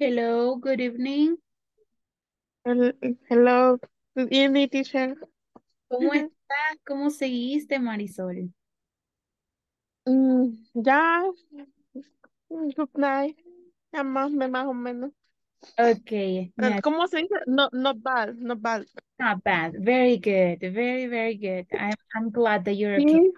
Hello, good evening. Hello, good evening, teacher. ¿Cómo estás? ¿Cómo seguiste, Marisol? Ya, good night. Más o menos. Okay, yeah, ¿Cómo se dice? No, not bad, not bad. not bad. Very good, very, very good. I'm glad that you're okay. Sí,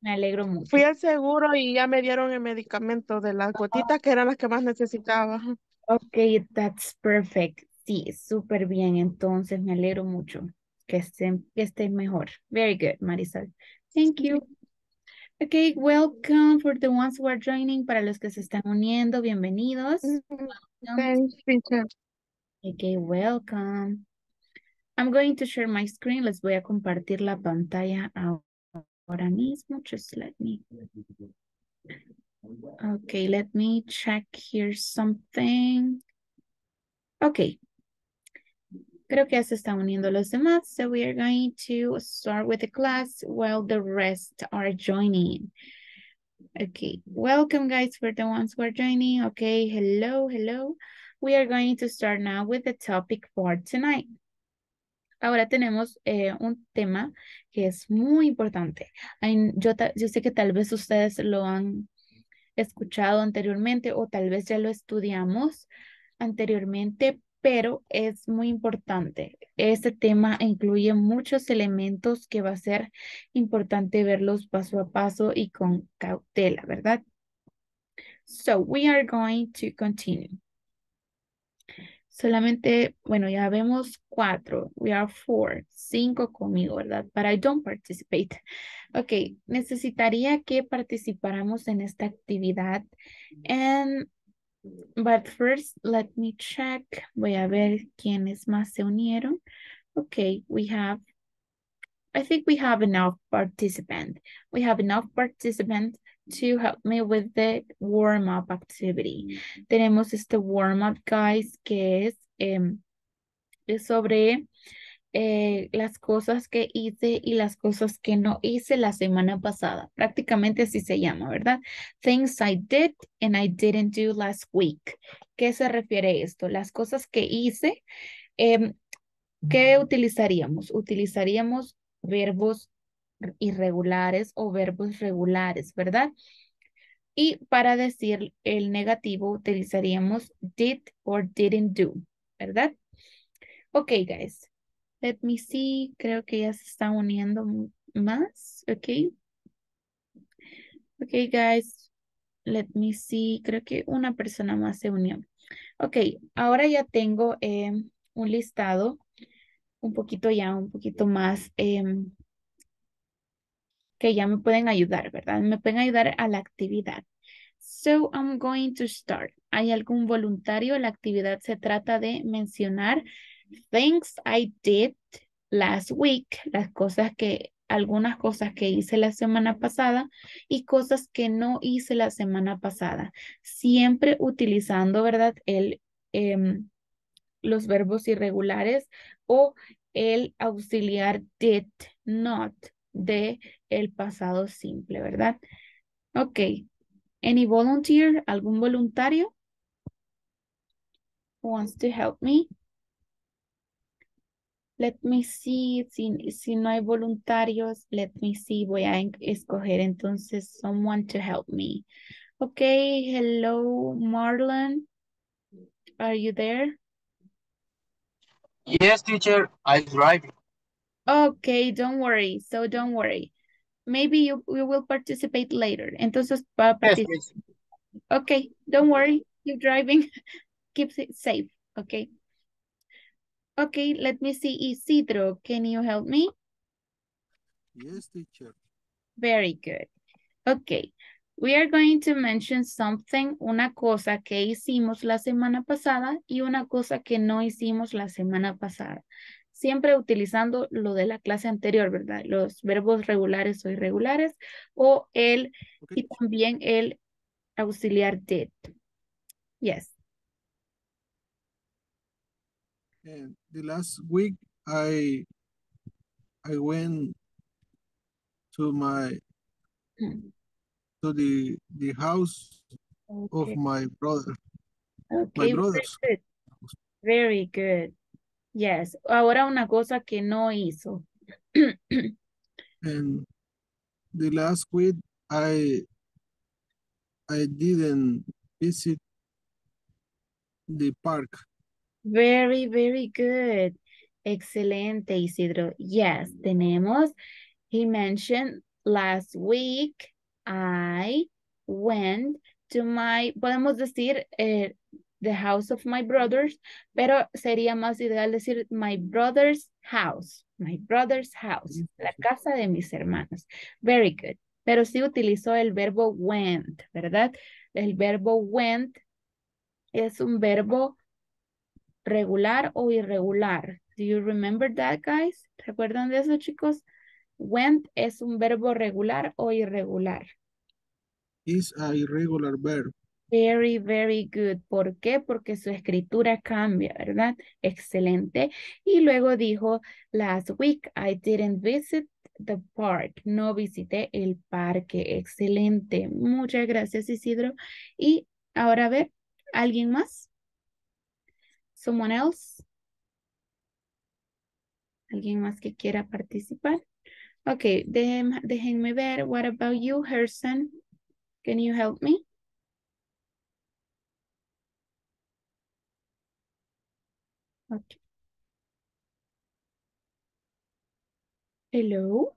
Me alegro fui mucho. al seguro y ya me dieron el medicamento de las gotitas que eran las que más necesitaba. Okay, that's perfect. Sí, súper bien. Entonces, me alegro mucho que estés mejor. Very good, Marisol. Thank you. Okay, welcome for the ones who are joining. Para los que se están uniendo, bienvenidos. Mm, Welcome. Thanks, teacher. Okay, welcome. I'm going to share my screen. Les voy a compartir la pantalla ahora mismo. Just let me. Okay, let me check here something. Okay, creo que ya se están uniendo los demás. So we are going to start with the class while the rest are joining. Okay, welcome guys for the ones who are joining. Okay, hello, hello. We are going to start now with the topic for tonight. Ahora tenemos un tema que es muy importante. Yo sé que tal vez ustedes lo han escuchado anteriormente o tal vez ya lo estudiamos anteriormente, pero es muy importante. Este tema incluye muchos elementos que va a ser importante verlos paso a paso y con cautela, ¿verdad? So we are going to continue. Solamente, bueno, ya vemos cuatro. We are four. Cinco conmigo, ¿verdad? But I don't participate. Ok, necesitaría que participáramos en esta actividad. But first, let me check. Voy a ver quiénes más se unieron. Ok, I think we have enough participants. We have enough participants to help me with the warm-up activity. Tenemos este warm-up, guys, que es sobre las cosas que hice y las cosas que no hice la semana pasada. Prácticamente así se llama, ¿verdad? Things I did and I didn't do last week. ¿Qué se refiere esto? Las cosas que hice, em, ¿qué utilizaríamos? Utilizaríamos verbos irregulares o verbos regulares, ¿verdad? Y para decir el negativo utilizaríamos did or didn't do, ¿verdad? Ok, guys. Let me see. Creo que ya se están uniendo más. Ok. Ok, guys. Let me see. Creo que una persona más se unió. Ok, ahora ya tengo un listado un poquito más que ya me pueden ayudar, ¿verdad? Me pueden ayudar a la actividad. So I'm going to start. ¿Hay algún voluntario? La actividad se trata de mencionar things I did last week, algunas cosas que hice la semana pasada y cosas que no hice la semana pasada. Siempre utilizando, ¿verdad? Em, los verbos irregulares o el auxiliar did not de el pasado simple, ¿verdad? Ok. Any volunteer? ¿Algún voluntario who wants to help me? Let me see. Si no hay voluntarios, let me see. Voy a escoger entonces someone to help me. Ok. Hello, Marlon. Are you there? Yes, teacher, I drive. Okay, don't worry. So don't worry. Maybe you will participate later. Entonces va a Yes, participar. please. Okay, don't worry. You're driving. Keep it safe. Okay. Okay, let me see. Isidro, can you help me? Yes, teacher. Very good. Okay. We are going to mention something, una cosa que hicimos la semana pasada y una cosa que no hicimos la semana pasada. Siempre utilizando lo de la clase anterior, ¿verdad? Los verbos regulares o irregulares o Okay, y también el auxiliar did. Yes. The last week I went to my to the house of Okay. my brother. Okay, very good. Very good. Yes. Ahora una cosa que no hizo. And the last week I didn't visit the park. Very, very good. Excelente, Isidro. Yes, tenemos. He mentioned last week I went to my, podemos decir the house of my brothers, pero sería más ideal decir my brother's house. My brother's house. La casa de mis hermanos. Very good. Pero sí utilizó el verbo went, ¿verdad? El verbo went es un verbo regular o irregular. Do you remember that, guys? ¿Recuerdan de eso, chicos? Went es un verbo regular o irregular. It's a irregular verb. Very, very good. ¿Por qué? Porque su escritura cambia, ¿verdad? Excelente. Y luego dijo, last week I didn't visit the park. No visité el parque. Excelente. Muchas gracias, Isidro. Y ahora a ver, ¿alguien más? Someone else? ¿Alguien más que quiera participar? Ok, déjenme ver. What about you, Harrison? Can you help me? Okay. Hello?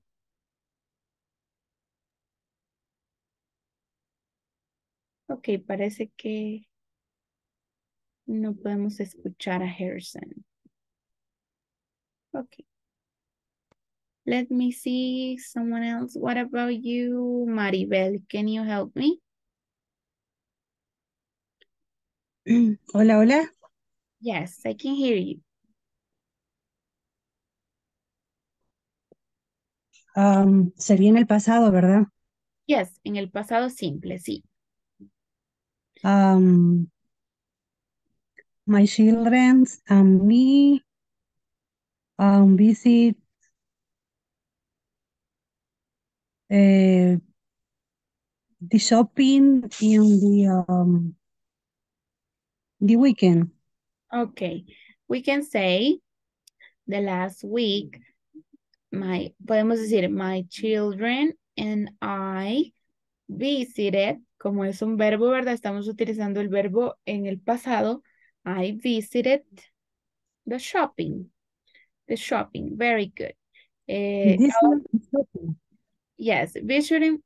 Ok, parece que no podemos escuchar a Harrison. Ok. Let me see someone else. What about you, Maribel? Can you help me? Hola, hola. Yes, I can hear you. Sería en el pasado, ¿verdad? Yes, en el pasado simple, sí. My children and me visit the shopping in the weekend. Okay, we can say the last week podemos decir my children and I visited, como es un verbo, ¿verdad? Estamos utilizando el verbo en el pasado. I visited the shopping. The shopping, very good. Yes, visited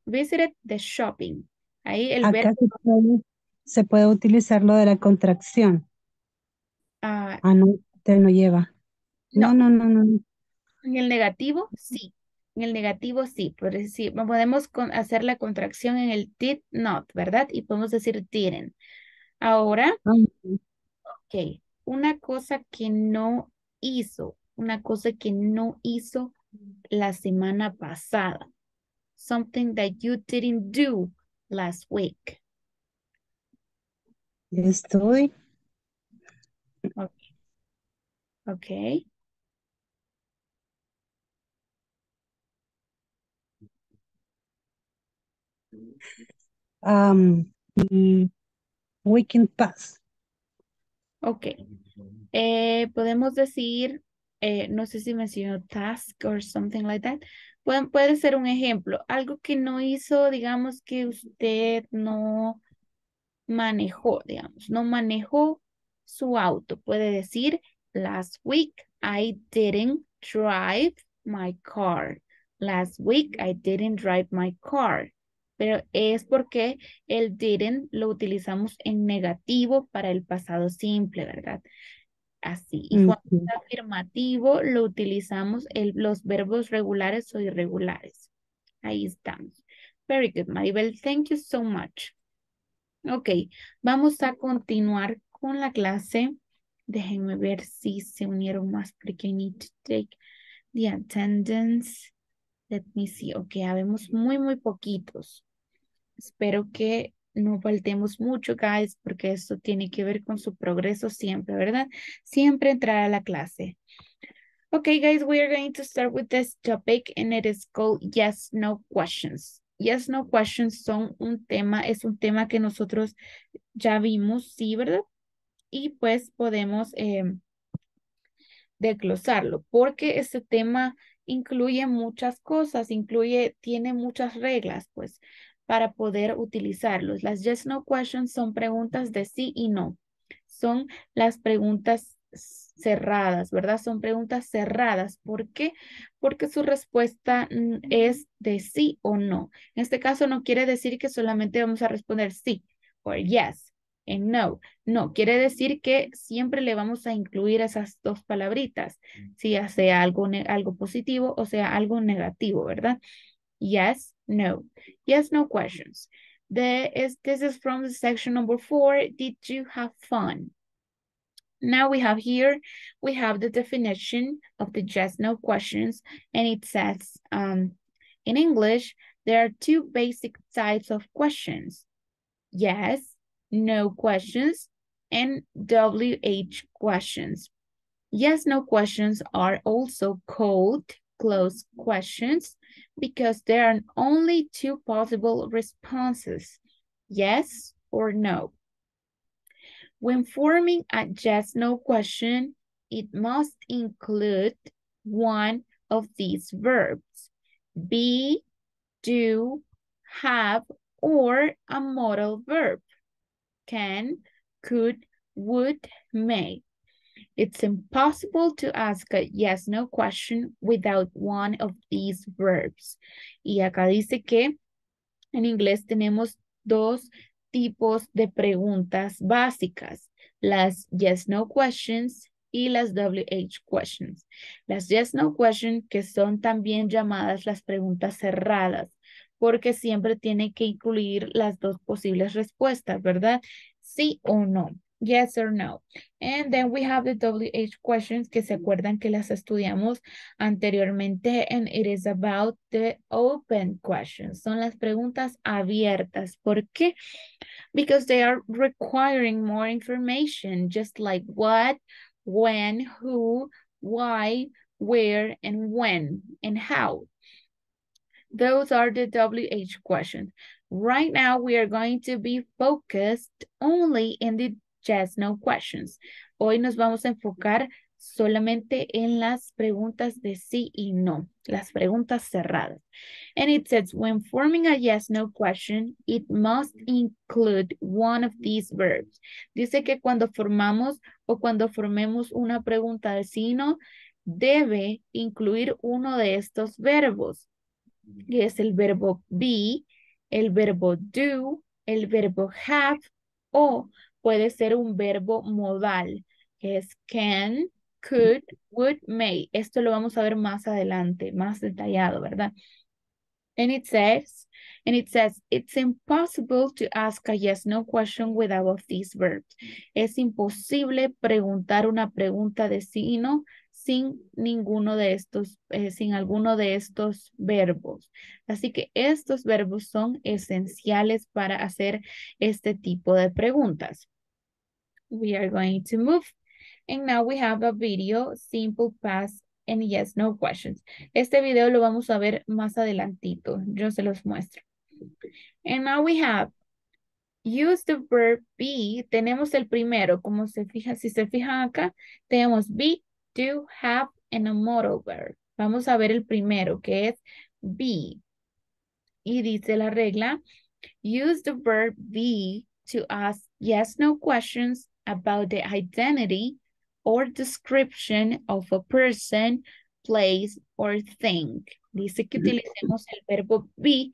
the shopping. Ahí el verbo. Se puede utilizar lo de la contracción. No, usted no lleva. No. En el negativo, sí. En el negativo, sí. Pero sí, podemos hacer la contracción en el did not, ¿verdad? Y podemos decir didn't. Ahora, ok. Una cosa que no hizo. Una cosa que no hizo la semana pasada. Something that you didn't do last week. Estoy. Okay. Okay. Weekend pass. Okay. Podemos decir, no sé si mencionó task or something like that. Puede ser un ejemplo. Algo que no hizo, digamos que usted no manejó, digamos. No manejó su auto. Puede decir, last week I didn't drive my car. Last week I didn't drive my car. Pero es porque el didn't lo utilizamos en negativo para el pasado simple, ¿verdad? Así. Y cuando es afirmativo, lo utilizamos los verbos regulares o irregulares. Ahí estamos. Very good, Maribel. Thank you so much. Ok, vamos a continuar con la clase. Déjenme ver si se unieron más porque I need to take the attendance. Let me see. Ok, habemos muy poquitos. Espero que no faltemos mucho, guys, porque esto tiene que ver con su progreso siempre, ¿verdad? Siempre entrar a la clase. Okay, guys, we are going to start with this topic and it is called yes, no questions. Yes, no questions es un tema que nosotros ya vimos, ¿sí, verdad? y pues podemos desglosarlo, porque este tema incluye muchas cosas, tiene muchas reglas, pues, para poder utilizarlos. Las yes no questions son preguntas de sí y no. Son las preguntas cerradas, ¿verdad? Son preguntas cerradas. ¿Por qué? Porque su respuesta es de sí o no. En este caso no quiere decir que solamente vamos a responder sí o yes and no. No, quiere decir que siempre le vamos a incluir esas dos palabritas, si sea algo positivo o sea algo negativo, ¿verdad? Yes, no. Yes, no questions. This is from the section number 4. Did you have fun? Now we have here, we have the definition of the yes, no questions. And it says, in English, there are two basic types of questions. Yes, no questions, and WH questions. Yes, no questions are also called closed questions because there are only two possible responses, yes or no. When forming a yes/no question, it must include one of these verbs, be, do, have, or a modal verb, can, could, would, may. It's impossible to ask a yes/no question without one of these verbs. Y acá dice que en inglés tenemos dos tipos de preguntas básicas, las yes/no questions y las WH questions. Las yes/no questions, que son también llamadas las preguntas cerradas, porque siempre tiene que incluir las dos posibles respuestas, ¿verdad? Sí o no, yes or no. And then we have the WH questions, que se acuerdan que las estudiamos anteriormente, and it is about the open questions. Son las preguntas abiertas. ¿Por qué? Because they are requiring more information, just like what, when, who, why, where, and when, and how. Those are the WH questions. Right now, we are going to be focused only in the yes, no questions. Hoy nos vamos a enfocar solamente en las preguntas de sí y no, las preguntas cerradas. And it says, when forming a yes, no question, it must include one of these verbs. Dice que cuando formamos o cuando formemos una pregunta de sí y no, debe incluir uno de estos verbos, que es el verbo be, el verbo do, el verbo have, o puede ser un verbo modal, que es can, could, would, may. Esto lo vamos a ver más adelante, más detallado, ¿verdad? And it says, it's impossible to ask a yes/no question without these verbs. Es imposible preguntar una pregunta de sí y no sin alguno de estos verbos. Así que estos verbos son esenciales para hacer este tipo de preguntas. We are going to move. And now we have a video, simple past and yes, no questions. Este video lo vamos a ver más adelantito. Yo se los muestro. And now we have use the verb be. Tenemos el primero. Como si se fijan acá, tenemos be, do, have, and a modal verb. Vamos a ver el primero, que es be. Y dice la regla, use the verb be to ask yes, no questions about the identity or description of a person, place, or thing. Dice que utilicemos el verbo be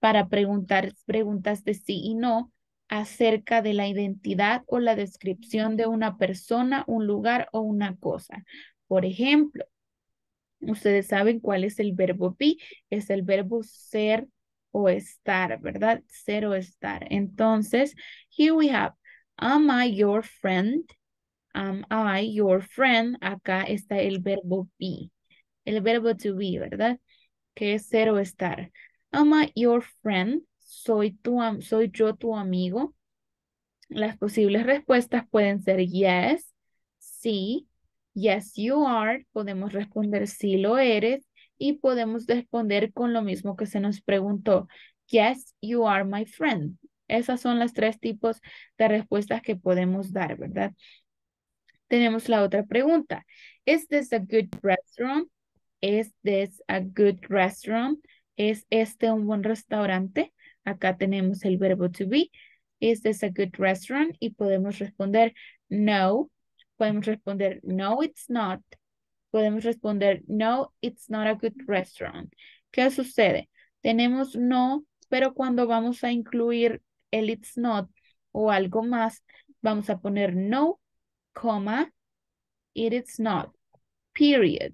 para preguntar preguntas de sí y no acerca de la identidad o la descripción de una persona, un lugar o una cosa. Por ejemplo, ustedes saben cuál es el verbo be, es el verbo ser o estar, ¿verdad? Ser o estar. Entonces, here we have, am I your friend? Am I your friend? Acá está el verbo be, el verbo to be, ¿verdad? Que es ser o estar. Am I your friend? ¿Soy yo tu amigo? Las posibles respuestas pueden ser yes, sí, yes you are, podemos responder sí lo eres y podemos responder con lo mismo que se nos preguntó, yes you are my friend, Esas son las tres tipos de respuestas que podemos dar, ¿verdad? Tenemos la otra pregunta. ¿Is this a good restaurant? ¿Is this a good restaurant? ¿Es este un buen restaurante? Acá tenemos el verbo to be. ¿Is this a good restaurant? Y podemos responder no. Podemos responder no, it's not. Podemos responder no, it's not a good restaurant. ¿Qué sucede? Tenemos no, pero cuando vamos a incluir el it's not o algo más, vamos a poner no, coma, it is not, period.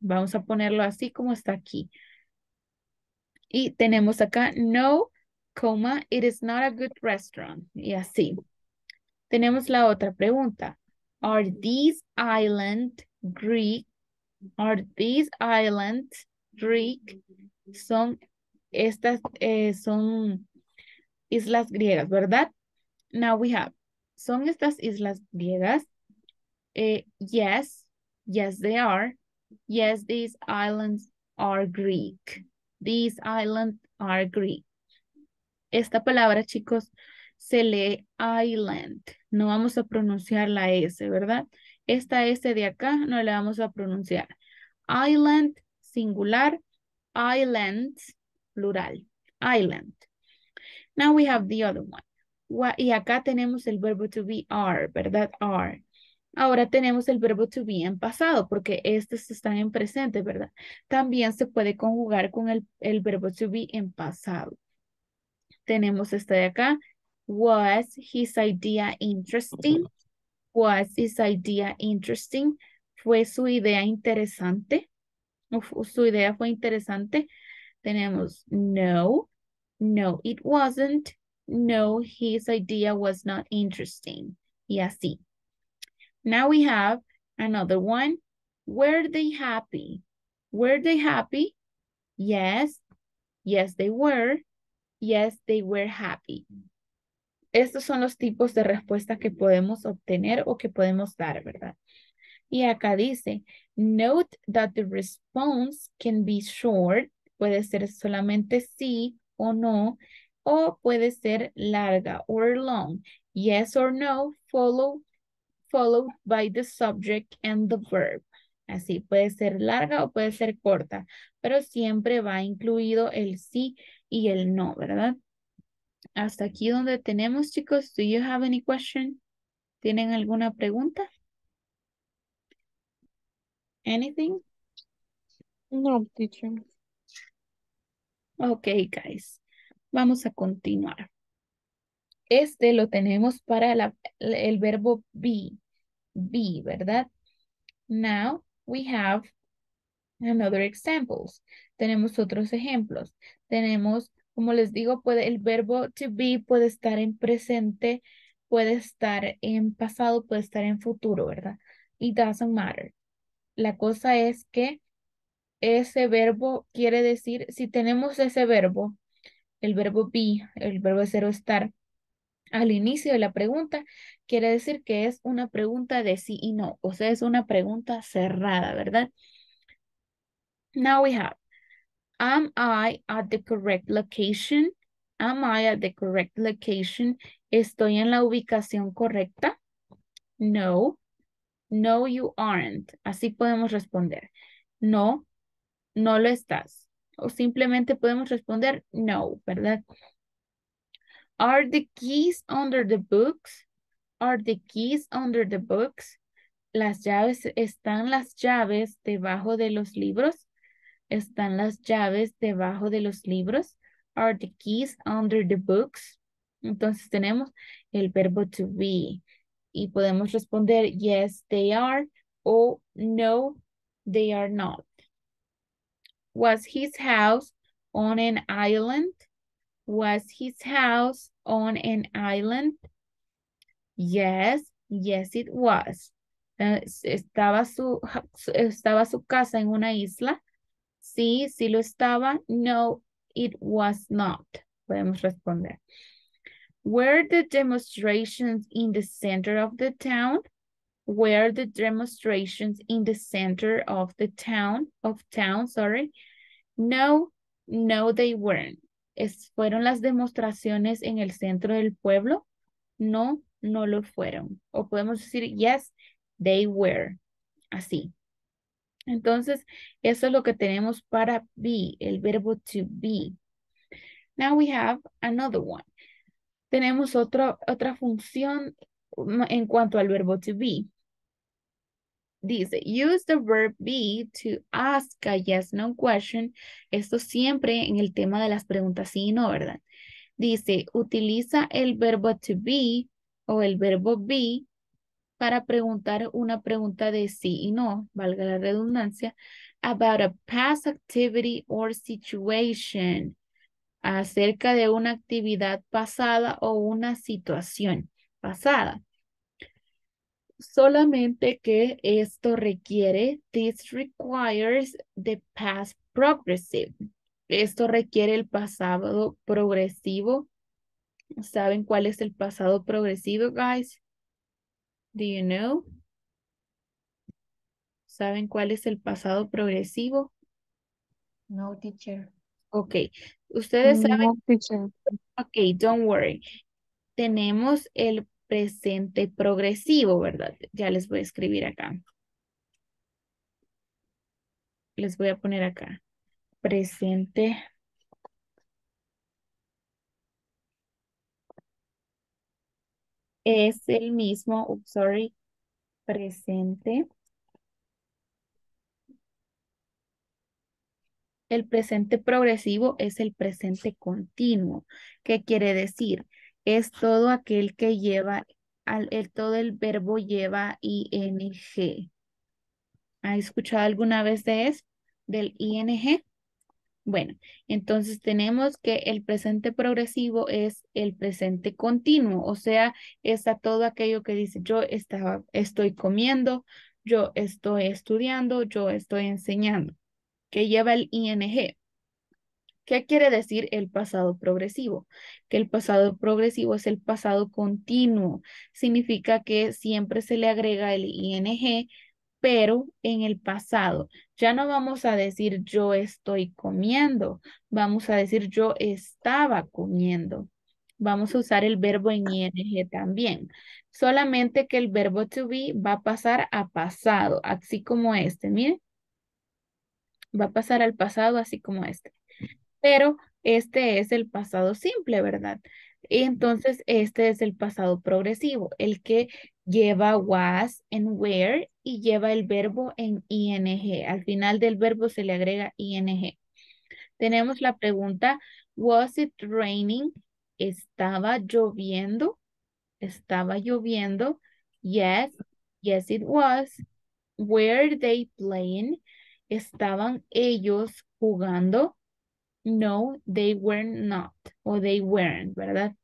Vamos a ponerlo así como está aquí. Y tenemos acá no, coma, it is not a good restaurant. Y así. Tenemos la otra pregunta. Are these islands Greek? Are these islands Greek? Son islas griegas, ¿verdad? Now we have, ¿son estas islas griegas? Yes, yes they are. Yes, these islands are Greek. These islands are Greek. Esta palabra, chicos, se lee island. No vamos a pronunciar la S, ¿verdad? Esta S de acá no la vamos a pronunciar. Island, singular. Islands, plural. Island. Now we have the other one. Y acá tenemos el verbo to be are, ¿verdad? Are. Ahora tenemos el verbo to be en pasado, porque estos están en presente, ¿verdad? También se puede conjugar con el verbo to be en pasado. Tenemos esta de acá. Was his idea interesting? Was his idea interesting? ¿Fue su idea interesante? ¿Su idea fue interesante? Tenemos no. No, it wasn't. No, his idea was not interesting. Y así. Now we have another one. Were they happy? Were they happy? Yes. Yes, they were. Yes, they were happy. Estos son los tipos de respuestas que podemos obtener o que podemos dar, ¿verdad? Y acá dice, note that the response can be short. Puede ser solamente sí o no. O puede ser larga, or long. Yes or no, followed by the subject and the verb. Así, puede ser larga o puede ser corta, pero siempre va incluido el sí y el no, ¿verdad? Hasta aquí donde tenemos, chicos. Do you have any question? ¿Tienen alguna pregunta? Anything? No, teacher. Ok, guys. Vamos a continuar. Este lo tenemos para el verbo be. Be, ¿verdad? Now we have another examples. Tenemos otros ejemplos. Tenemos, como les digo, el verbo to be puede estar en presente, puede estar en pasado, puede estar en futuro, ¿verdad? It doesn't matter. La cosa es que ese verbo quiere decir, si tenemos ese verbo, el verbo be, el verbo ser o estar, al inicio de la pregunta, quiere decir que es una pregunta de sí y no. O sea, es una pregunta cerrada, ¿verdad? Now we have, am I at the correct location? Am I at the correct location? ¿Estoy en la ubicación correcta? No. No, you aren't. Así podemos responder. No, no lo estás. O simplemente podemos responder no, ¿verdad? Are the keys under the books? Are the keys under the books? ¿Están las llaves debajo de los libros? ¿Están las llaves debajo de los libros? Are the keys under the books? Entonces tenemos el verbo to be. Y podemos responder yes, they are. O no, they are not. Was his house on an island? Was his house on an island? Yes, yes it was. ¿Estaba su casa en una isla? Sí, sí lo estaba. No, it was not. Podemos responder. Were the demonstrations in the center of the town? Were the demonstrations in the center of the town? No, no they weren't. ¿Fueron las demostraciones en el centro del pueblo? No, no lo fueron. O podemos decir, yes, they were. Así. Entonces, eso es lo que tenemos para be, el verbo to be. Now we have another one. Tenemos otra función en cuanto al verbo to be. Dice, use the verb be to ask a yes, no question. Esto siempre en el tema de las preguntas sí y no, ¿verdad? Dice, utiliza el verbo to be o el verbo be para preguntar una pregunta de sí y no, valga la redundancia, about a past activity or situation, acerca de una actividad pasada o una situación pasada. Solamente que esto requiere, this requires the past progressive. Esto requiere el pasado progresivo. ¿Saben cuál es el pasado progresivo, guys? Do you know? ¿Saben cuál es el pasado progresivo? No, teacher. Ok. Ustedes saben. No, teacher. Ok, don't worry. Tenemos el presente progresivo, ¿verdad? Ya les voy a escribir acá. Les voy a poner acá. Presente. Es el mismo, oh, sorry, presente. El presente progresivo es el presente continuo. ¿Qué quiere decir? Es todo aquel que lleva, todo el verbo lleva ING. ¿Ha escuchado alguna vez de eso? Del ING. Bueno, entonces tenemos que el presente progresivo es el presente continuo. O sea, está todo aquello que dice yo estoy comiendo, yo estoy estudiando, yo estoy enseñando. Que lleva el ING. ¿Qué quiere decir el pasado progresivo? Que el pasado progresivo es el pasado continuo. Significa que siempre se le agrega el ING, pero en el pasado. Ya no vamos a decir yo estoy comiendo. Vamos a decir yo estaba comiendo. Vamos a usar el verbo en ING también. Solamente que el verbo to be va a pasar a pasado, así como este. Miren. Va a pasar al pasado así como este. Pero este es el pasado simple, ¿verdad? Entonces, este es el pasado progresivo, el que lleva was and were y lleva el verbo en ing. Al final del verbo se le agrega ing. Tenemos la pregunta, was it raining? ¿Estaba lloviendo? ¿Estaba lloviendo? Yes, yes it was. Were they playing? ¿Estaban ellos jugando? No, they were not, o they weren't, ¿verdad?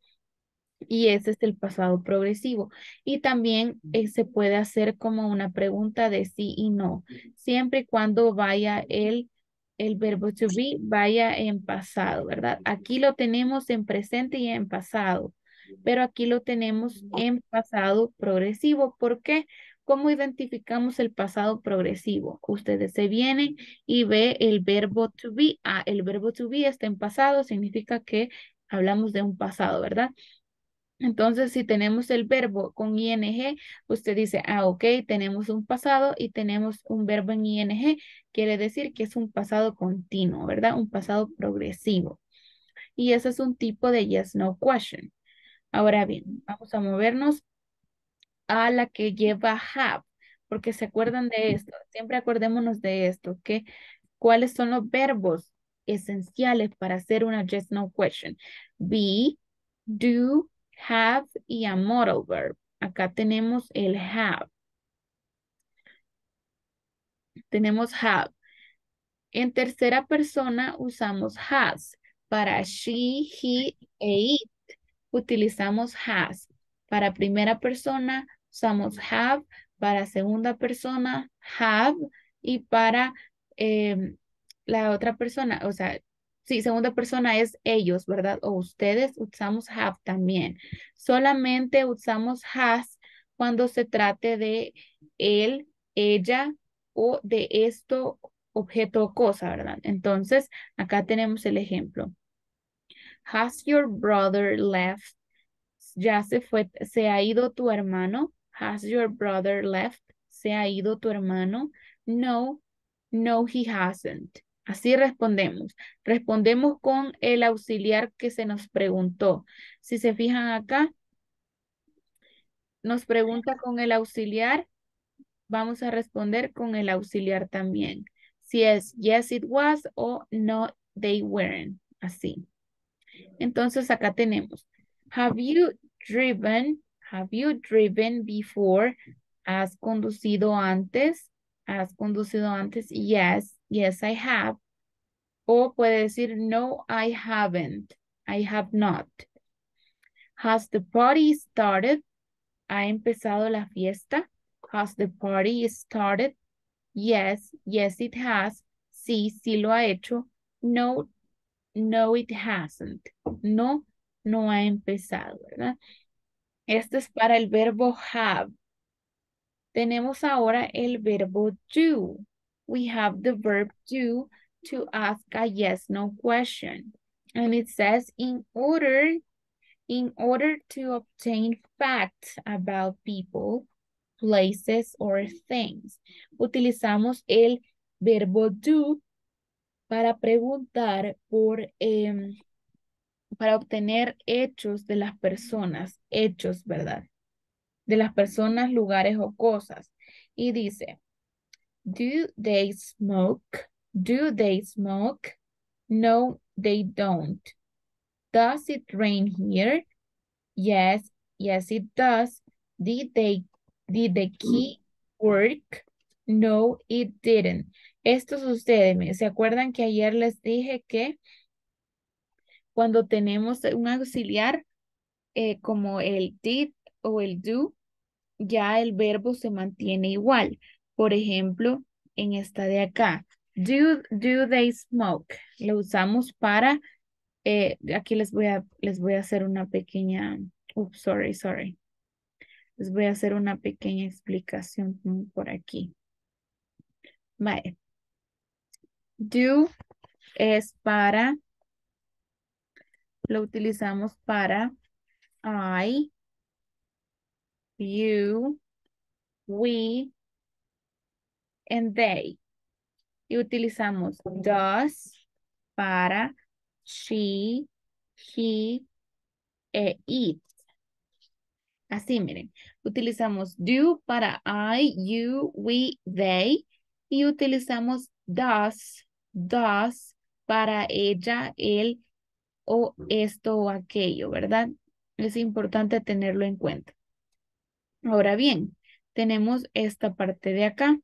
Y ese es el pasado progresivo. Y también se puede hacer como una pregunta de sí y no. Siempre y cuando vaya el verbo to be, vaya en pasado, ¿verdad? Aquí lo tenemos en presente y en pasado. Pero aquí lo tenemos en pasado progresivo. ¿Por qué? ¿Cómo identificamos el pasado progresivo? Ustedes se vienen y ve el verbo to be. Ah, el verbo to be está en pasado, significa que hablamos de un pasado, ¿verdad? Entonces, si tenemos el verbo con ing, usted dice, ah, ok, tenemos un pasado y tenemos un verbo en ing. Quiere decir que es un pasado continuo, ¿verdad? Un pasado progresivo. Y ese es un tipo de yes, no question. Ahora bien, vamos a movernos a la que lleva have, porque se acuerdan de esto, siempre acordémonos de esto, que cuáles son los verbos esenciales para hacer una yes, no question. Be, do, have y a modal verb. Acá tenemos el have. Tenemos have. En tercera persona usamos has. Para she, he e it utilizamos has. Para primera persona usamos have, para segunda persona have y para la otra persona, o sea, sí, segunda persona es ellos, ¿verdad? O ustedes usamos have también. Solamente usamos has cuando se trate de él, ella o de esto, objeto o cosa, ¿verdad? Entonces, acá tenemos el ejemplo. Has your brother left? Ya se fue, se ha ido tu hermano. Has your brother left? Se ha ido tu hermano. No, no he hasn't. Así respondemos. Respondemos con el auxiliar que se nos preguntó. Si se fijan acá, nos pregunta con el auxiliar. Vamos a responder con el auxiliar también. Si es yes it was o no they weren't. Así. Entonces acá tenemos. Have you driven before? ¿Has conducido antes? ¿Has conducido antes? Yes, yes I have. O puede decir no I haven't, I have not. Has the party started? ¿Ha empezado la fiesta? Has the party started? Yes, yes it has. Sí, sí lo ha hecho. No, no it hasn't. No, no ha empezado, ¿verdad? Esto es para el verbo have. Tenemos ahora el verbo do. We have the verb do to ask a yes, no question. And it says in order to obtain facts about people, places or things. Utilizamos el verbo do para preguntar por... para obtener hechos de las personas, hechos, ¿verdad? De las personas, lugares o cosas. Y dice, do they smoke? Do they smoke? No, they don't. Does it rain here? Yes, yes it does. Did the key work? No, it didn't. Esto sucede, ¿se acuerdan que ayer les dije que cuando tenemos un auxiliar como el did o el do, ya el verbo se mantiene igual? Por ejemplo, en esta de acá, do they smoke? Lo usamos para, aquí les voy a hacer una pequeña, oops, sorry. Les voy a hacer una pequeña explicación por aquí. Vale. Do es para... Lo utilizamos para I, you, we, and they. Y utilizamos does para she, he, e it. Así, miren. Utilizamos do para I, you, we, they. Y utilizamos does para ella, él, o esto o aquello, ¿verdad? Es importante tenerlo en cuenta. Ahora bien, tenemos esta parte de acá.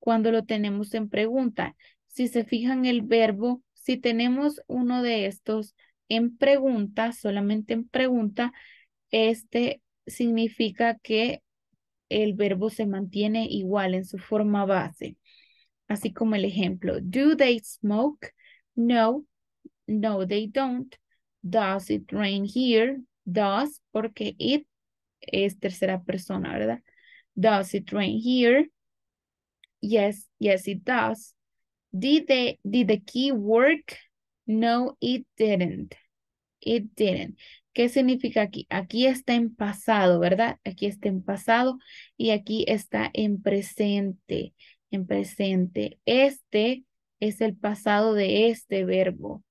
Cuando lo tenemos en pregunta, si se fijan el verbo, si tenemos uno de estos en pregunta, solamente en pregunta, este significa que el verbo se mantiene igual en su forma base. Así como el ejemplo, ¿do they smoke? No. No, they don't. Does it rain here? Does, porque it es tercera persona, ¿verdad? Does it rain here? Yes, yes, it does. Did the key work? No, it didn't. It didn't. ¿Qué significa aquí? Aquí está en pasado, ¿verdad? Aquí está en pasado y aquí está en presente. En presente. Este es el pasado de este verbo.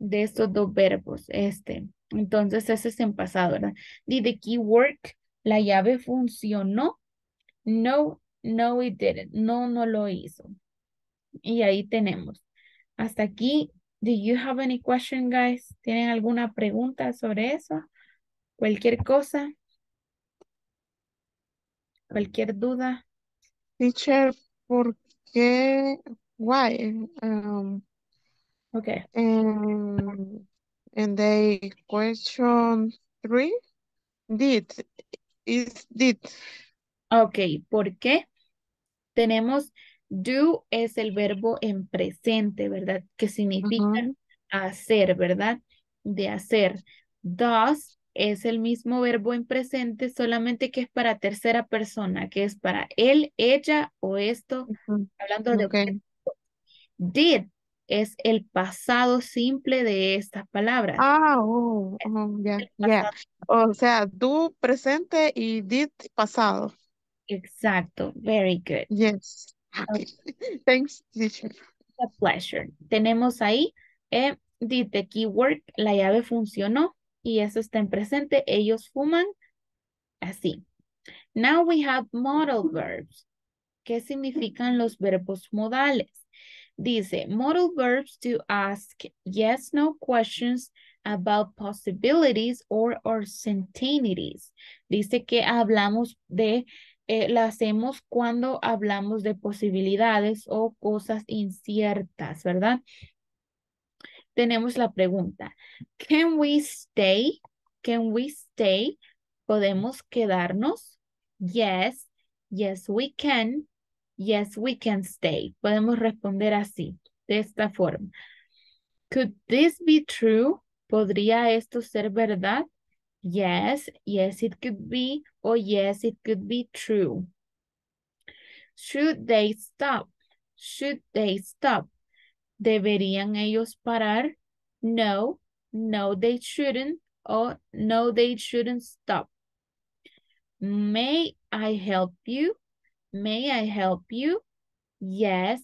De estos dos verbos, este. Entonces, ese es en pasado, ¿verdad? Did the key work? ¿La llave funcionó? No, no it didn't. No, no lo hizo. Y ahí tenemos. Hasta aquí. Do you have any question, guys? ¿Tienen alguna pregunta sobre eso? ¿Cualquier cosa? ¿Cualquier duda? Teacher, ¿por qué? Why? Okay. And they question 3, did. Okay, ¿por qué? Tenemos do es el verbo en presente, ¿verdad? Que significa hacer, ¿verdad? De hacer. Does es el mismo verbo en presente, solamente que es para tercera persona, que es para él, ella o esto, hablando de... Did es el pasado simple de estas palabras. O sea, do presente y did pasado. Exacto. Very good. Yes. Okay. Thanks, teacher. A pleasure. Tenemos ahí did the keyword, la llave funcionó y eso está en presente. Ellos fuman. Así. Now we have modal verbs. ¿Qué significan los verbos modales? Dice, modal verbs to ask yes, no questions about possibilities or certainties. Dice que hablamos de, la hacemos cuando hablamos de posibilidades o cosas inciertas, ¿verdad? Tenemos la pregunta, can we stay? Can we stay? ¿Podemos quedarnos? Yes, yes we can. Yes, we can stay. Podemos responder así, de esta forma. Could this be true? ¿Podría esto ser verdad? Yes, yes it could be. O yes, it could be true. Should they stop? Should they stop? ¿Deberían ellos parar? No, no they shouldn't. O no they shouldn't stop. May I help you? May I help you? Yes.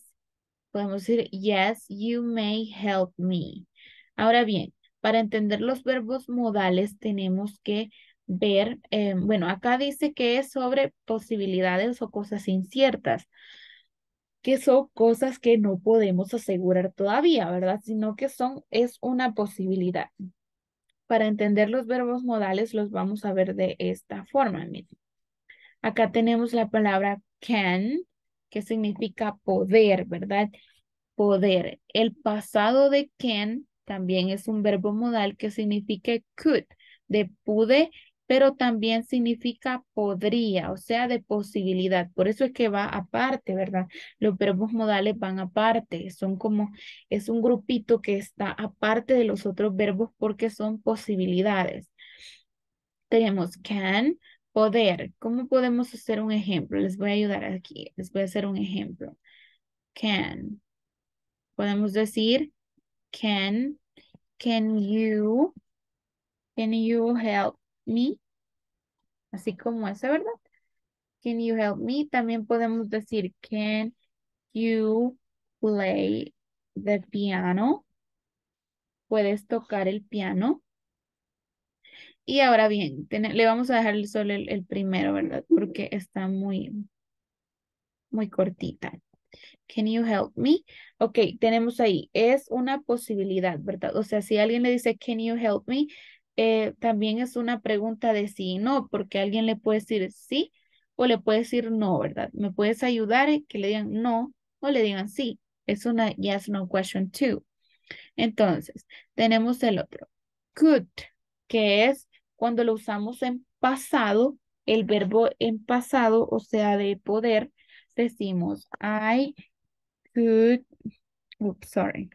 Podemos decir, yes, you may help me. Ahora bien, para entender los verbos modales tenemos que ver, bueno, acá dice que es sobre posibilidades o cosas inciertas, que son cosas que no podemos asegurar todavía, ¿verdad? Sino que son, es una posibilidad. Para entender los verbos modales los vamos a ver de esta forma, miren. Acá tenemos la palabra can, que significa poder, ¿verdad? Poder. El pasado de can también es un verbo modal que significa could, de pude, pero también significa podría, o sea, de posibilidad. Por eso es que va aparte, ¿verdad? Los verbos modales van aparte, son como, es un grupito que está aparte de los otros verbos porque son posibilidades. Tenemos can. Poder. ¿Cómo podemos hacer un ejemplo? Les voy a ayudar aquí. Les voy a hacer un ejemplo. Can. Podemos decir, can you help me? Así como esa, ¿verdad? Can you help me? También podemos decir, can you play the piano? ¿Puedes tocar el piano? Y ahora bien, le vamos a dejar solo el primero, ¿verdad? Porque está muy, muy cortita. Can you help me? Ok, tenemos ahí, es una posibilidad, ¿verdad? O sea, si alguien le dice, can you help me? También es una pregunta de sí y no, porque alguien le puede decir sí o le puede decir no, ¿verdad? ¿Me puedes ayudar? Que le digan no o le digan sí. Es una yes, no question too. Entonces, tenemos el otro. Could, que es cuando lo usamos en pasado, el verbo en pasado, o sea, de poder, decimos I could, oops, sorry.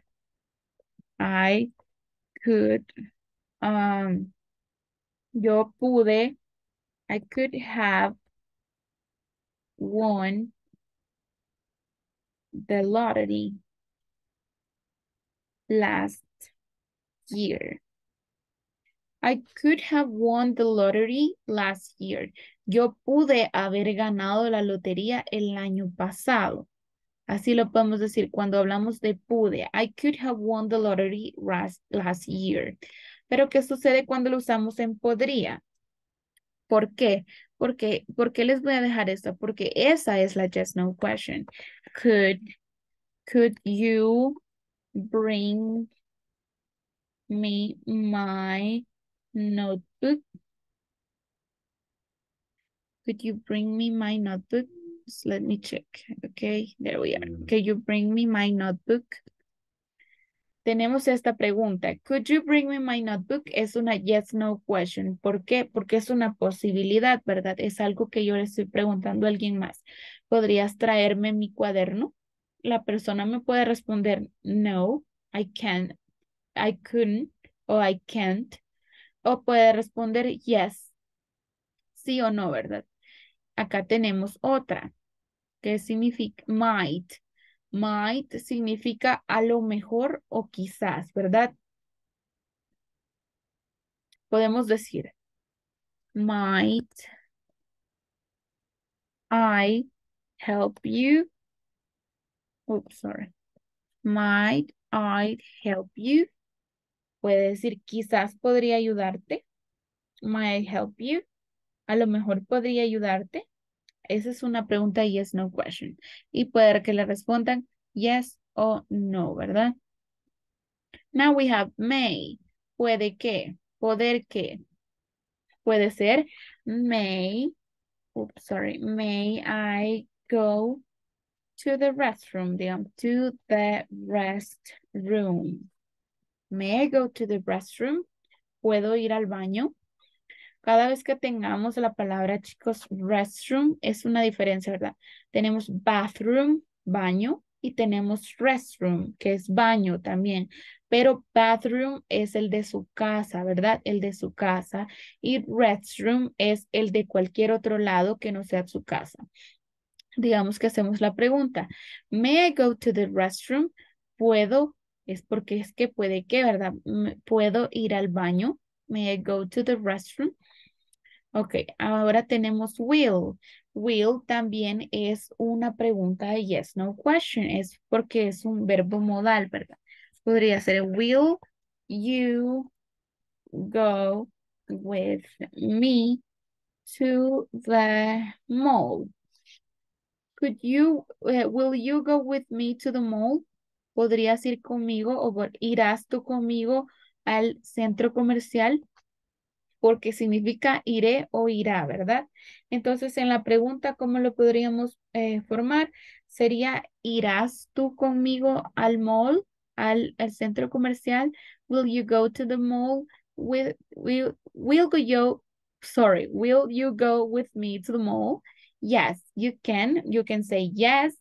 I could, yo pude, I could have won the lottery last year. I could have won the lottery last year. Yo pude haber ganado la lotería el año pasado. Así lo podemos decir cuando hablamos de pude. I could have won the lottery last year. Pero ¿qué sucede cuando lo usamos en podría? ¿Por qué? Porque les voy a dejar esta? Porque esa es la yes no question. Could you bring me my notebook? Could you bring me my notebook? Just let me check. Okay, there we are. Can you bring me my notebook? Tenemos esta pregunta. Could you bring me my notebook? Es una yes, no question. ¿Por qué? Porque es una posibilidad, ¿verdad? Es algo que yo le estoy preguntando a alguien más. ¿Podrías traerme mi cuaderno? La persona me puede responder, no, I can't, I couldn't, o I can't. O puede responder yes, sí o no, ¿verdad? Acá tenemos otra que significa might. Might significa a lo mejor o quizás, ¿verdad? Podemos decir, might I help you? Oops, sorry. Might I help you? Puede decir, quizás podría ayudarte. Might I help you? A lo mejor podría ayudarte. Esa es una pregunta yes, no question. Y puede que le respondan yes o no, ¿verdad? Now we have may. Puede que, poder que. Puede ser may. Oops, sorry. May I go to the restroom? Digamos, to the restroom. May I go to the restroom? ¿Puedo ir al baño? Cada vez que tengamos la palabra, chicos, restroom es una diferencia, ¿verdad? Tenemos bathroom, baño, y tenemos restroom, que es baño también. Pero bathroom es el de su casa, ¿verdad? El de su casa. Y restroom es el de cualquier otro lado que no sea su casa. Digamos que hacemos la pregunta. ¿May I go to the restroom? ¿Puedo? Es porque es que puede que, ¿verdad? ¿Puedo ir al baño? May I go to the restroom? Ok, ahora tenemos will. Will también es una pregunta de yes, no question. Es porque es un verbo modal, ¿verdad? Podría ser, will you go with me to the mall? Will you go with me to the mall? ¿Podrías ir conmigo o irás tú conmigo al centro comercial? Porque significa iré o irá, ¿verdad? Entonces, en la pregunta, ¿cómo lo podríamos formar? Sería, ¿irás tú conmigo al mall, al centro comercial? Will you go to the mall? Will you go with me to the mall? Yes, you can. You can say, yes,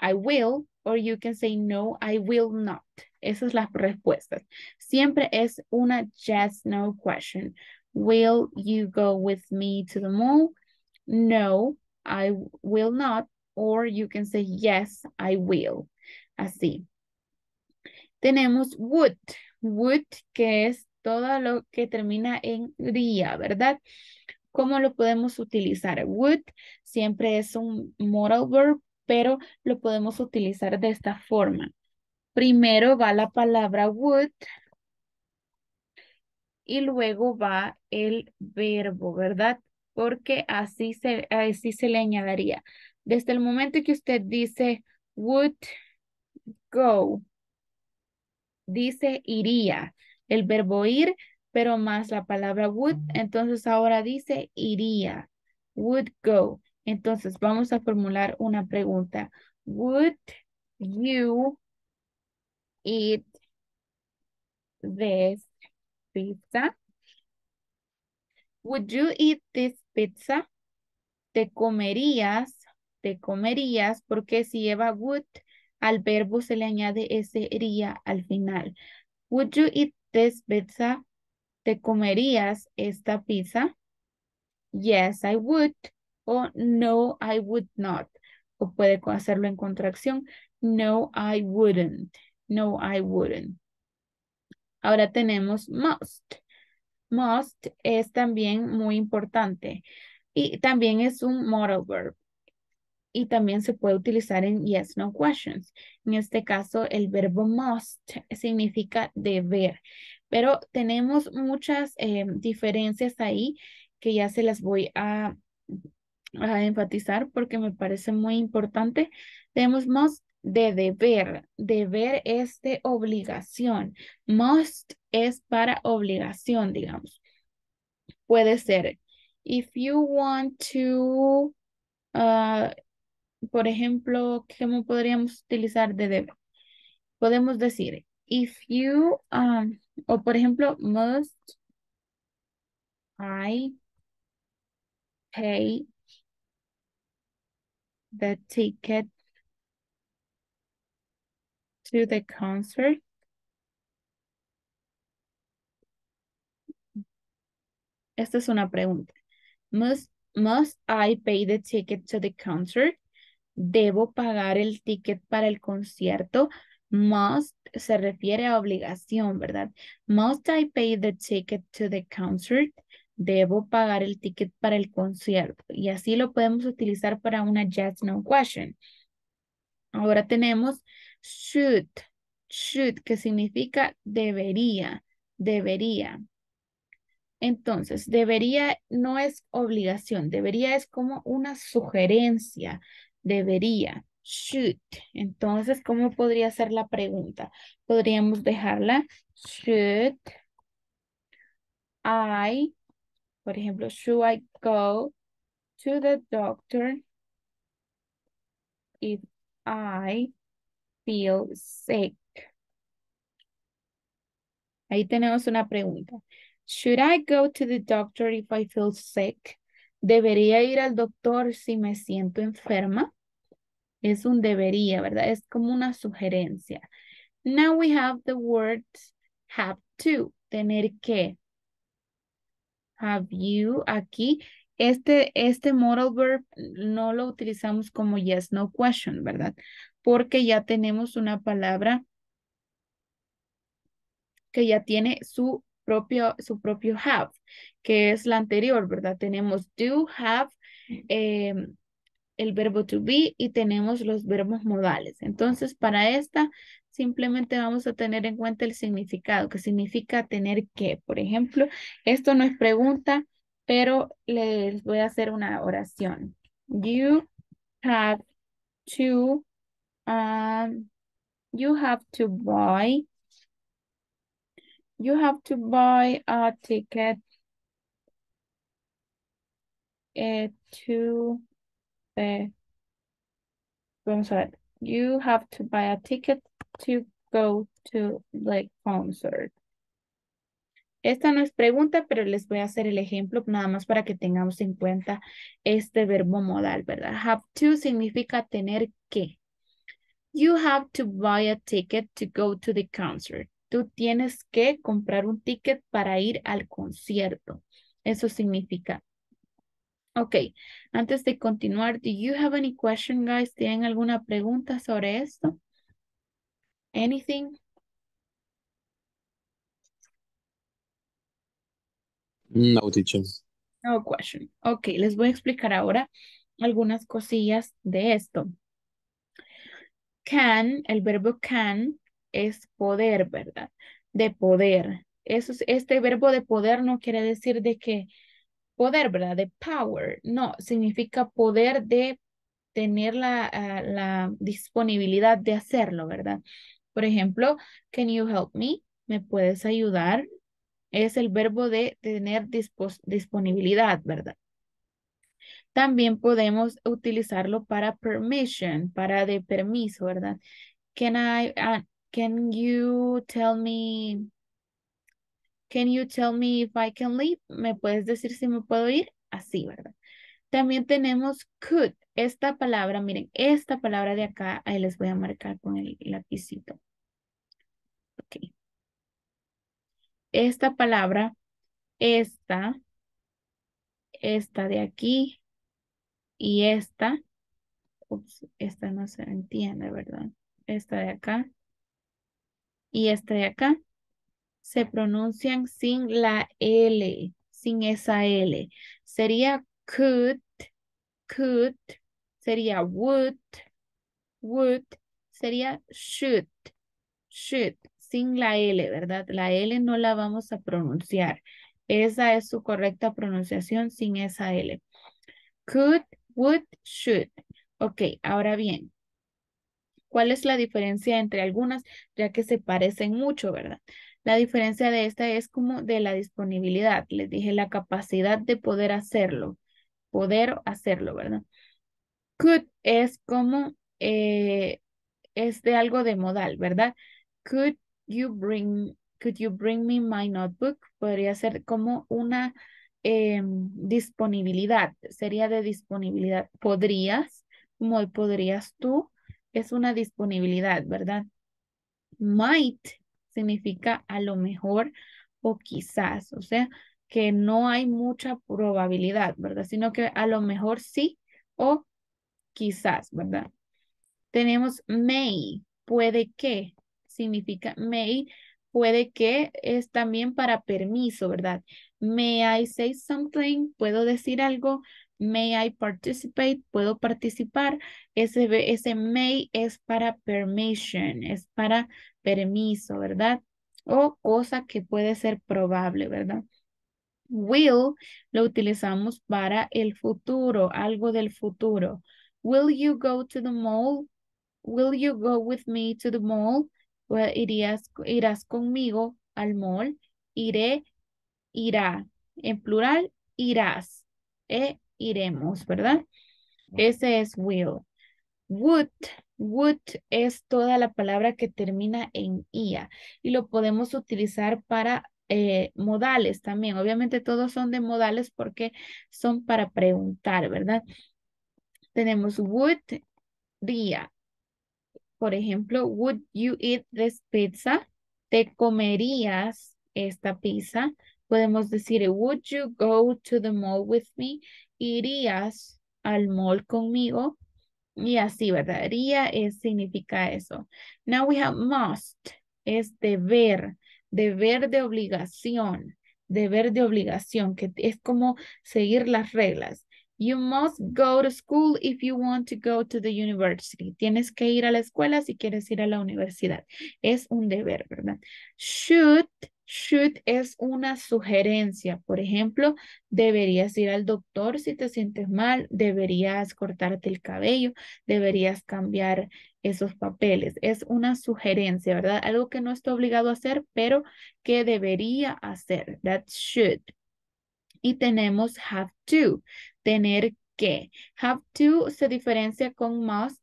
I will. Or you can say, no, I will not. Esas son las respuestas. Siempre es una yes, no question. Will you go with me to the mall? No, I will not. Or you can say, yes, I will. Así. Tenemos would. Would, que es todo lo que termina en día, ¿verdad? ¿Cómo lo podemos utilizar? Would siempre es un modal verb, pero lo podemos utilizar de esta forma. Primero va la palabra would y luego va el verbo, ¿verdad? Porque así se le añadiría. Desde el momento que usted dice would go, dice iría, el verbo ir, pero más la palabra would, entonces ahora dice iría, would go. Entonces vamos a formular una pregunta. Would you eat this pizza? Would you eat this pizza? Te comerías, porque si lleva would, al verbo se le añade ese iría al final. Would you eat this pizza? ¿Te comerías esta pizza? Yes, I would. O no, I would not. O puede hacerlo en contracción. No, I wouldn't. No, I wouldn't. Ahora tenemos must. Must es también muy importante. Y también es un modal verb. Y también se puede utilizar en yes, no questions. En este caso, el verbo must significa deber. Pero tenemos muchas diferencias ahí que ya se las voy a enfatizar porque me parece muy importante. Tenemos must de deber. Deber es de obligación. Must es para obligación, digamos. Puede ser, if you want to, por ejemplo, ¿qué podríamos utilizar de deber? Podemos decir, if you, o por ejemplo, must I pay the ticket to the concert? Esta es una pregunta. Must I pay the ticket to the concert? Debo pagar el ticket para el concierto. Must se refiere a obligación, ¿verdad? Must I pay the ticket to the concert? Debo pagar el ticket para el concierto. Y así lo podemos utilizar para una yes, no question. Ahora tenemos should. Should, que significa debería, debería. Entonces, debería no es obligación. Debería es como una sugerencia. Debería. Should. Entonces, ¿cómo podría ser la pregunta? Podríamos dejarla. Should I, por ejemplo, should I go to the doctor if I feel sick? Ahí tenemos una pregunta. Should I go to the doctor if I feel sick? ¿Debería ir al doctor si me siento enferma? Es un debería, ¿verdad? Es como una sugerencia. Now we have the words have to, tener que. Have you, aquí. Este modal verb no lo utilizamos como yes, no question, ¿verdad? Porque ya tenemos una palabra que ya tiene su propio have, que es la anterior, ¿verdad? Tenemos do, have, el verbo to be y tenemos los verbos modales. Entonces, para esta, simplemente vamos a tener en cuenta el significado, que significa tener que. Por ejemplo, esto no es pregunta, pero les voy a hacer una oración. You have to buy a ticket to... vamos a ver. You have to buy a ticket to go to the concert. Esta no es pregunta, pero les voy a hacer el ejemplo nada más para que tengamos en cuenta este verbo modal, ¿verdad? Have to significa tener que. You have to buy a ticket to go to the concert. Tú tienes que comprar un ticket para ir al concierto. Eso significa. Ok, antes de continuar, do you have any question, guys? ¿Tienen alguna pregunta sobre esto? Anything? No, teacher. No question. Ok, les voy a explicar ahora algunas cosillas de esto. Can, el verbo can es poder, ¿verdad? De poder. Eso es, este verbo de poder no quiere decir de que poder, ¿verdad? De power. No, significa poder de tener la disponibilidad de hacerlo, ¿verdad? Por ejemplo, can you help me? ¿Me puedes ayudar? Es el verbo de tener disponibilidad, ¿verdad? También podemos utilizarlo para permission, para de permiso, ¿verdad? Can you tell me if I can leave? ¿Me puedes decir si me puedo ir? Así, ¿verdad? También tenemos could. Esta palabra, miren, esta palabra de acá, ahí les voy a marcar con el lapicito. Ok. Esta palabra, esta de aquí y esta. Ups, esta no se entiende, ¿verdad? Esta de acá y esta de acá. Se pronuncian sin la L, sin esa L. Sería could, sería would, sería should, sin la L, ¿verdad? La L no la vamos a pronunciar. Esa es su correcta pronunciación sin esa L. Could, would, should. Ok, ahora bien. ¿Cuál es la diferencia entre algunas? Ya que se parecen mucho, ¿verdad? La diferencia de esta es como de la disponibilidad. Les dije la capacidad de poder hacerlo. Poder hacerlo, ¿verdad? Could es como, es de algo de modal, ¿verdad? Could you bring me my notebook? Podría ser como una disponibilidad. Sería de disponibilidad. Podrías, como podrías tú. Es una disponibilidad, ¿verdad? Might significa a lo mejor o quizás, o sea, que no hay mucha probabilidad, ¿verdad? Sino que a lo mejor sí o quizás, ¿verdad? Tenemos may, puede que, significa may, puede que es también para permiso, ¿verdad? May I say something, puedo decir algo. May I participate, puedo participar. Ese may es para permission, es para permiso, ¿verdad? O cosa que puede ser probable, ¿verdad? Will lo utilizamos para el futuro, algo del futuro. Will you go to the mall? Will you go with me to the mall? Well, irás conmigo al mall. Iré, irá. En plural, irás. Iremos, ¿verdad? Ese es will. Would. Would es toda la palabra que termina en ia. Y lo podemos utilizar para modales también. Obviamente todos son de modales porque son para preguntar, ¿verdad? Tenemos would, día. Por ejemplo, would you eat this pizza? ¿Te comerías esta pizza? Podemos decir, would you go to the mall with me? ¿Irías al mall conmigo? Y así, ¿verdad? Iría significa eso. Now we have must. Es deber. Deber de obligación. Deber de obligación. Que es como seguir las reglas. You must go to school if you want to go to the university. Tienes que ir a la escuela si quieres ir a la universidad. Es un deber, ¿verdad? Should. Should es una sugerencia. Por ejemplo, deberías ir al doctor si te sientes mal, deberías cortarte el cabello, deberías cambiar esos papeles. Es una sugerencia, ¿verdad? Algo que no está obligado a hacer, pero que debería hacer. That should. Y tenemos have to, tener que. Have to se diferencia con must.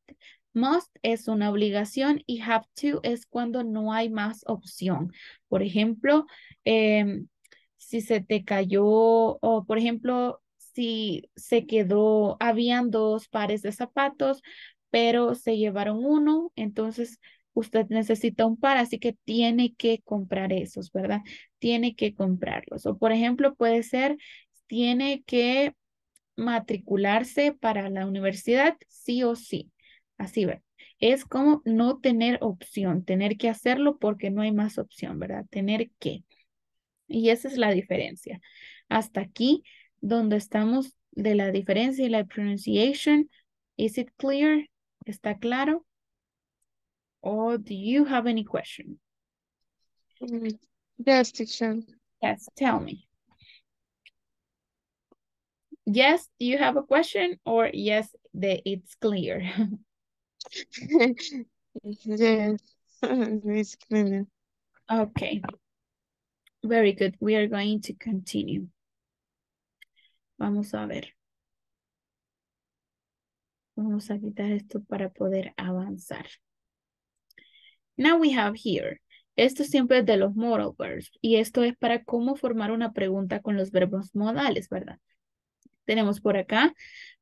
Must es una obligación y have to es cuando no hay más opción. Por ejemplo, si se te cayó, o por ejemplo, si se quedó, habían 2 pares de zapatos, pero se llevaron uno, entonces usted necesita un par, así que tiene que comprar esos, ¿verdad? Tiene que comprarlos. O por ejemplo, puede ser, tiene que matricularse para la universidad, sí o sí. Así, ¿verdad? Es como no tener opción, tener que hacerlo porque no hay más opción, ¿verdad? Tener que. Y esa es la diferencia. Hasta aquí, donde estamos de la diferencia y la pronunciation. Is it clear? ¿Está claro? Or do you have any question? Yes, teacher. Yes, tell me. Yes, do you have a question? Or yes, it's clear. Yes, it's clear. Okay, very good. We are going to continue. Vamos a ver. Vamos a quitar esto para poder avanzar. Now we have here. Esto siempre es de los modal verbs. Y esto es para cómo formar una pregunta con los verbos modales, ¿verdad? Tenemos por acá.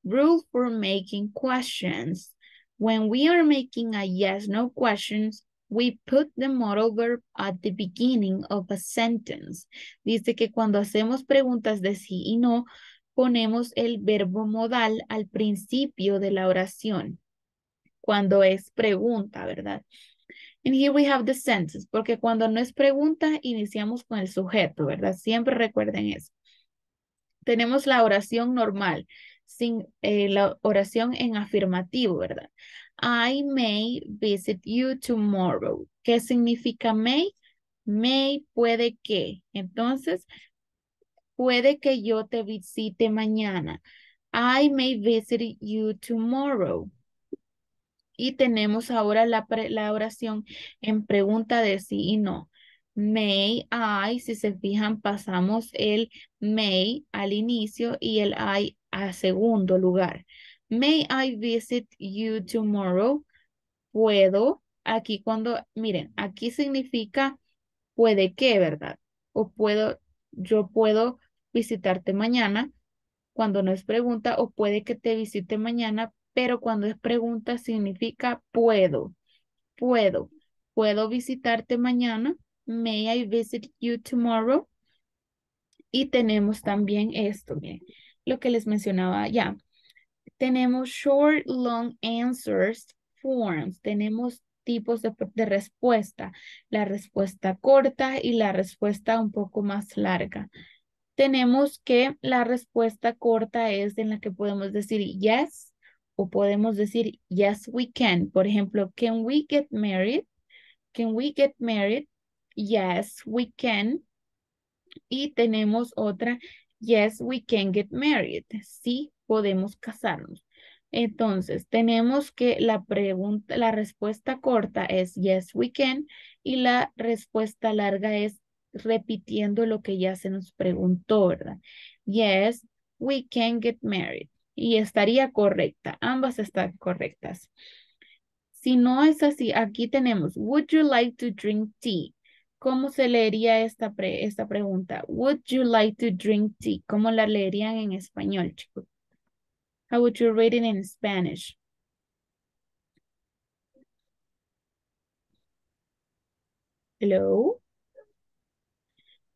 Rule for making questions. When we are making a yes-no questions, we put the modal verb at the beginning of a sentence. Dice que cuando hacemos preguntas de sí y no, ponemos el verbo modal al principio de la oración. Cuando es pregunta, ¿verdad? And here we have the sentence, porque cuando no es pregunta, iniciamos con el sujeto, ¿verdad? Siempre recuerden eso. Tenemos la oración normal. Sin la oración en afirmativo, ¿verdad? I may visit you tomorrow. ¿Qué significa may? May puede que. Entonces, puede que yo te visite mañana. I may visit you tomorrow. Y tenemos ahora la oración en pregunta de sí y no. May I, si se fijan, pasamos el may al inicio y el I a segundo lugar. May I visit you tomorrow? Puedo. Aquí cuando, miren, aquí significa puede que, ¿verdad? O puedo, yo puedo visitarte mañana cuando no es pregunta, o puede que te visite mañana, pero cuando es pregunta significa puedo. Puedo. Puedo visitarte mañana. May I visit you tomorrow? Y tenemos también esto, miren. Lo que les mencionaba ya. Tenemos short, long answers, forms. Tenemos tipos de respuesta. La respuesta corta y la respuesta un poco más larga. Tenemos que la respuesta corta es en la que podemos decir yes o podemos decir yes we can. Por ejemplo, can we get married? Can we get married? Yes we can. Y tenemos otra, yes we can get married. Sí podemos casarnos. Entonces, tenemos que la respuesta corta es yes we can y la respuesta larga es repitiendo lo que ya se nos preguntó, ¿verdad? Yes, we can get married. Y estaría correcta. Ambas están correctas. Si no es así, aquí tenemos, would you like to drink tea? ¿Cómo se leería esta pregunta? Would you like to drink tea? ¿Cómo la leerían en español, chicos? How would you read it in Spanish? Hello?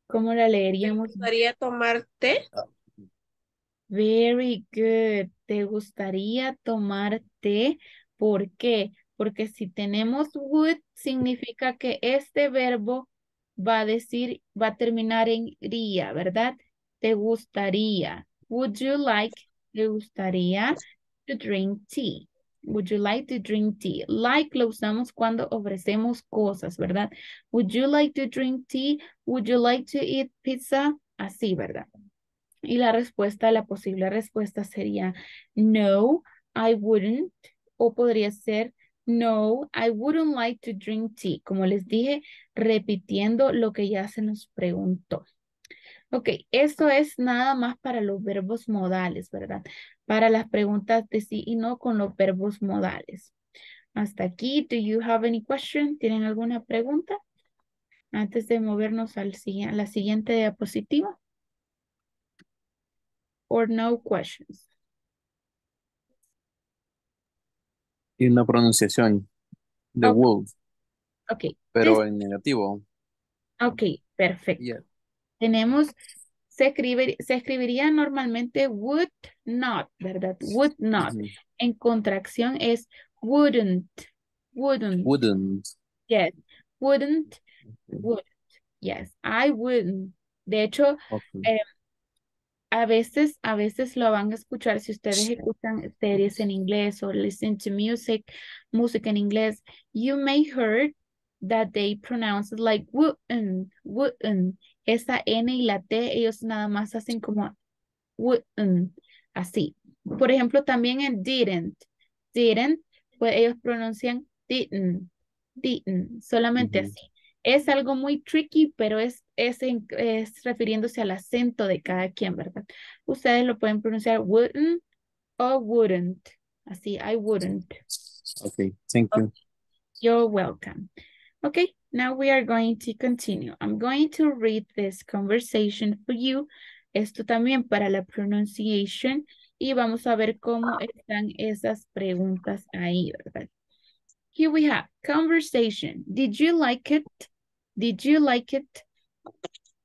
¿Cómo la leeríamos? ¿Te gustaría tomar té? Very good. ¿Te gustaría tomar té? ¿Por qué? Porque si tenemos would, significa que este verbo va a terminar en iría, ¿verdad? Te gustaría. Would you like, te gustaría to drink tea. Would you like to drink tea? Like lo usamos cuando ofrecemos cosas, ¿verdad? Would you like to drink tea? Would you like to eat pizza? Así, ¿verdad? Y la posible respuesta sería no, I wouldn't. O podría ser no, I wouldn't like to drink tea. Como les dije, repitiendo lo que ya se nos preguntó. Ok, esto es nada más para los verbos modales, ¿verdad? Para las preguntas de sí y no con los verbos modales. Hasta aquí, do you have any question? ¿Tienen alguna pregunta? Antes de movernos a la siguiente diapositiva. Or no questions. Y una pronunciación de okay. Would. Ok. Pero en negativo. Ok, perfecto. Yeah. Tenemos, se escribiría normalmente would not, ¿verdad? Would not. Mm-hmm. En contracción es wouldn't. Wouldn't. Wouldn't. Yes. Wouldn't. Okay. Wouldn't. Yes. I wouldn't. De hecho, okay. A veces lo van a escuchar si ustedes escuchan series en inglés o listen to música en inglés. You may heard that they pronounce it like wouldn't, wouldn't. Esa N y la T, ellos nada más hacen como wouldn't, así. Por ejemplo, también en didn't. Didn't, pues ellos pronuncian didn't, didn't, solamente así. Es algo muy tricky, pero es refiriéndose al acento de cada quien, ¿verdad? Ustedes lo pueden pronunciar wouldn't o wouldn't. Así, I wouldn't. Okay, thank you. Okay. You're welcome. Okay, now we are going to continue. I'm going to read this conversation for you. Esto también para la pronunciation. Y vamos a ver cómo están esas preguntas ahí, ¿verdad? Here we have conversation. Did you like it? Did you like it?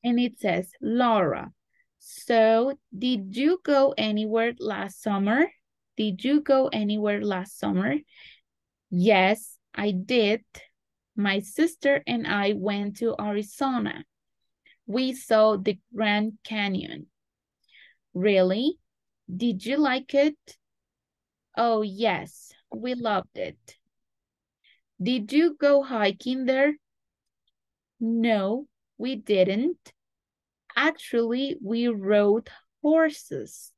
And it says, Laura, so did you go anywhere last summer? Did you go anywhere last summer? Yes, I did. My sister and I went to Arizona. We saw the Grand Canyon. Really? Did you like it? Oh, yes, we loved it. Did you go hiking there? No, we didn't. Actually, we rode horses.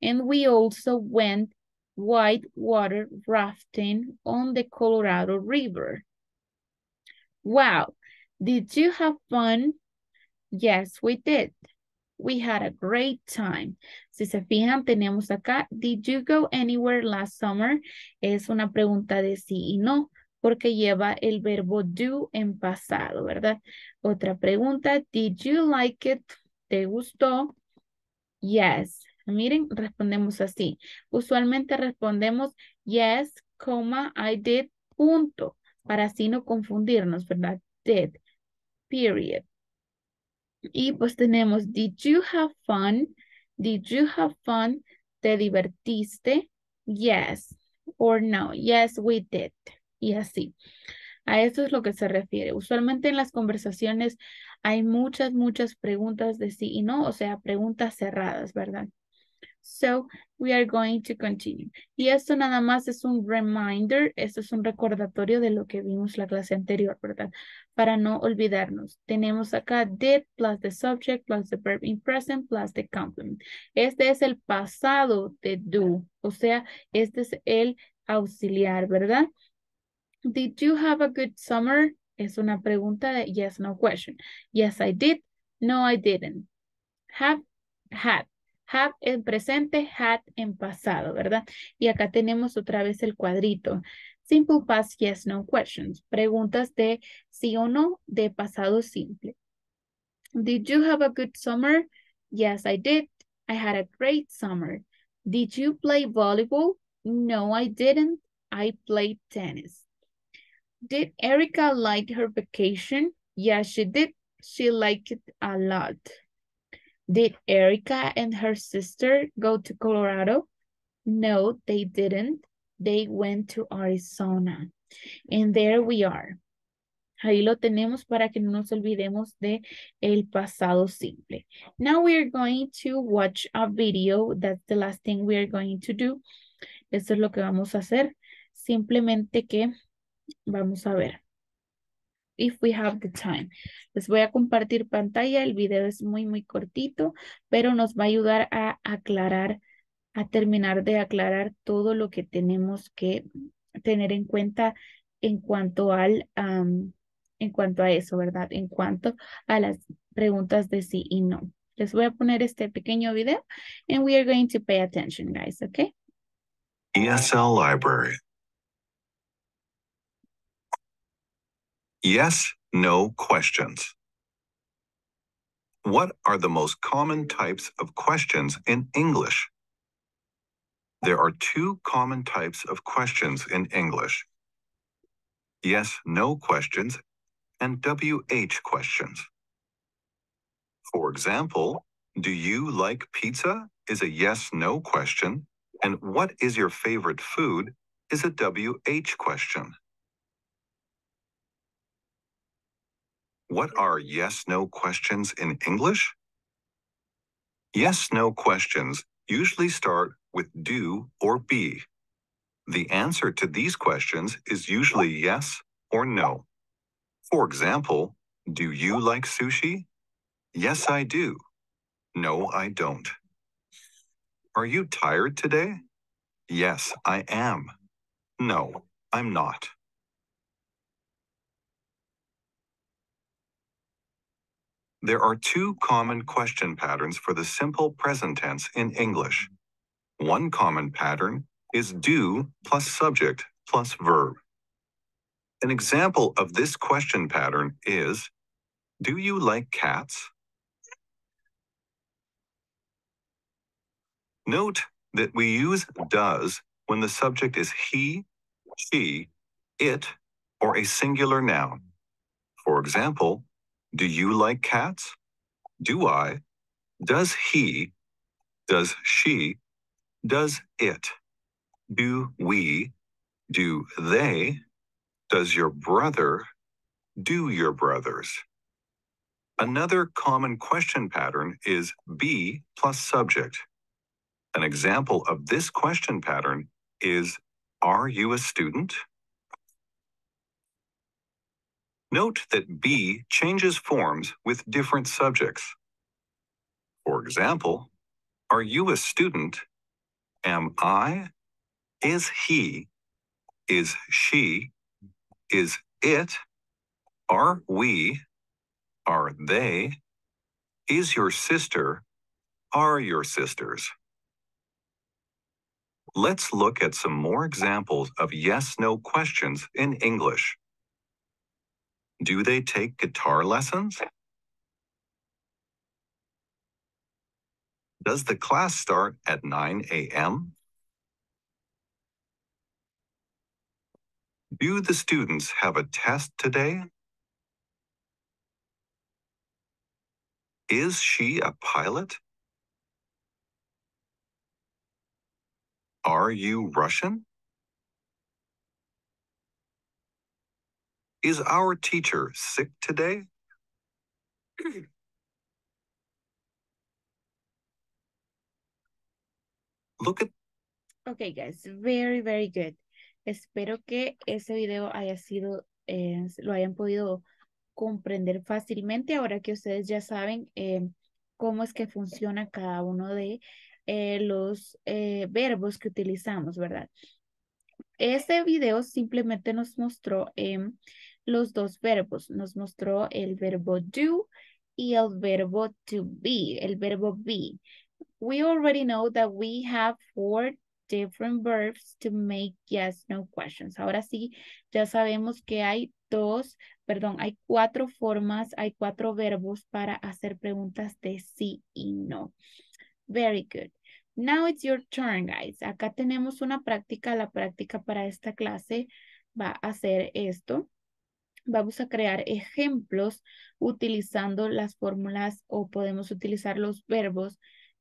And we also went whitewater rafting on the Colorado River. Wow, did you have fun? Yes, we did. We had a great time. Si se fijan, tenemos acá, did you go anywhere last summer? Es una pregunta de sí y no, porque lleva el verbo do en pasado, ¿verdad? Otra pregunta, did you like it? ¿Te gustó? Yes. Miren, respondemos así. Usualmente respondemos yes, comma, I did, punto. Para así no confundirnos, ¿verdad? Did, period. Y pues tenemos, did you have fun? Did you have fun? ¿Te divertiste? Yes or no. Yes, we did. Y así. A eso es lo que se refiere. Usualmente en las conversaciones hay muchas, muchas preguntas de sí y no, o sea, preguntas cerradas, ¿verdad? So, we are going to continue. Y esto nada más es un reminder, esto es un recordatorio de lo que vimos la clase anterior, ¿verdad? Para no olvidarnos. Tenemos acá did plus the subject plus the verb in present plus the complement. Este es el pasado de do, o sea, este es el auxiliar, ¿verdad? Did you have a good summer? Es una pregunta de yes, no question. Yes, I did. No, I didn't. Have, had. Have en presente, had en pasado, ¿verdad? Y acá tenemos otra vez el cuadrito. Simple past, yes, no questions. Preguntas de sí o no, de pasado simple. Did you have a good summer? Yes, I did. I had a great summer. Did you play volleyball? No, I didn't. I played tennis. Did Erica like her vacation? Yes, she did. She liked it a lot. Did Erica and her sister go to Colorado? No, they didn't. They went to Arizona. And there we are. Ahí lo tenemos para que no nos olvidemos de el pasado simple. Now we are going to watch a video. That's the last thing we are going to do. Eso es lo que vamos a hacer. Simplemente que... Vamos a ver. If we have the time. Les voy a compartir pantalla. El video es muy, muy cortito, pero nos va a ayudar a aclarar, a terminar de aclarar todo lo que tenemos que tener en cuenta en cuanto al, en cuanto a eso, ¿verdad? En cuanto a las preguntas de sí y no. Les voy a poner este pequeño video and we are going to pay attention, guys, okay? ESL Library. Yes, no questions. What are the most common types of questions in English? There are two common types of questions in English. Yes, no questions and WH questions. For example, do you like pizza is a yes, no question, and what is your favorite food is a WH question. What are yes-no questions in English? Yes-no questions usually start with do or be. The answer to these questions is usually yes or no. For example, do you like sushi? Yes, I do. No, I don't. Are you tired today? Yes, I am. No, I'm not. There are two common question patterns for the simple present tense in English. One common pattern is do plus subject plus verb. An example of this question pattern is, do you like cats? Note that we use does when the subject is he, she, it, or a singular noun. For example, do you like cats? Do I? Does he? Does she? Does it? Do we? Do they? Does your brother? Do your brothers? Another common question pattern is be plus subject. An example of this question pattern is, are you a student? Note that be changes forms with different subjects. For example, are you a student? Am I? Is he? Is she? Is it? Are we? Are they? Is your sister? Are your sisters? Let's look at some more examples of yes-no questions in English. Do they take guitar lessons? Does the class start at 9 a.m.? Do the students have a test today? Is she a pilot? Are you Russian? Is our teacher sick today? Look at... Okay, guys. Very, very good. Espero que ese video haya sido, lo hayan podido comprender fácilmente. Ahora que ustedes ya saben cómo es que funciona cada uno de los verbos que utilizamos, ¿verdad? Este video simplemente nos mostró los dos verbos. Nos mostró el verbo do y el verbo to be, el verbo be. We already know that we have four different verbs to make yes, no questions. Ahora sí, ya sabemos que hay cuatro verbos para hacer preguntas de sí y no. Very good. Now it's your turn, guys. Acá tenemos una práctica. La práctica para esta clase va a ser esto. Vamos a crear ejemplos utilizando las fórmulas o podemos utilizar los verbos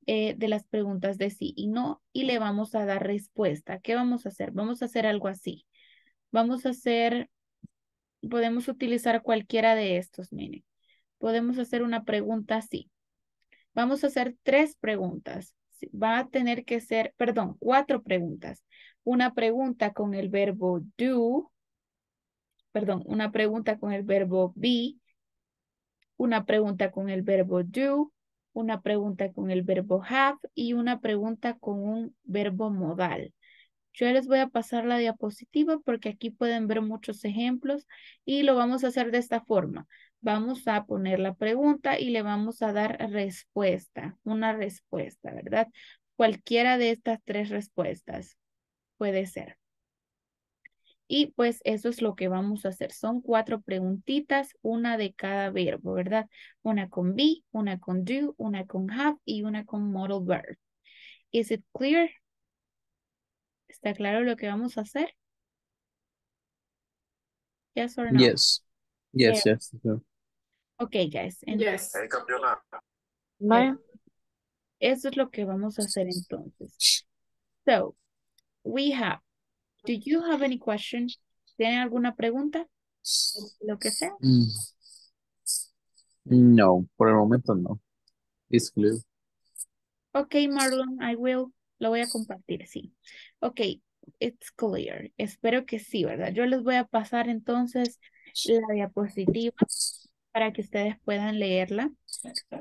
de las preguntas de sí y no, y le vamos a dar respuesta. ¿Qué vamos a hacer? Vamos a hacer algo así. Vamos a hacer, podemos utilizar cualquiera de estos, miren. Podemos hacer una pregunta así. Vamos a hacer tres preguntas. Va a tener que ser, perdón, cuatro preguntas. Una pregunta con el verbo do, perdón, una pregunta con el verbo be, una pregunta con el verbo do, una pregunta con el verbo have y una pregunta con un verbo modal. Yo les voy a pasar la diapositiva porque aquí pueden ver muchos ejemplos y lo vamos a hacer de esta forma. Vamos a poner la pregunta y le vamos a dar respuesta, una respuesta, ¿verdad? Cualquiera de estas tres respuestas puede ser. Y pues eso es lo que vamos a hacer. Son cuatro preguntitas, una de cada verbo, ¿verdad? Una con be, una con do, una con have y una con modal verb. Is it clear? ¿Está claro lo que vamos a hacer? Yes or no? Yes. Yes, yeah. Yes. No. Okay, guys. Entonces, yes. Eso es lo que vamos a hacer entonces. So, we have. Do you have any question? ¿Tienen alguna pregunta? Lo que sea. No, por el momento no. It's clear. Okay, Marlon, I will. Lo voy a compartir, sí. Okay, it's clear. Espero que sí, ¿verdad? Yo les voy a pasar entonces la diapositiva para que ustedes puedan leerla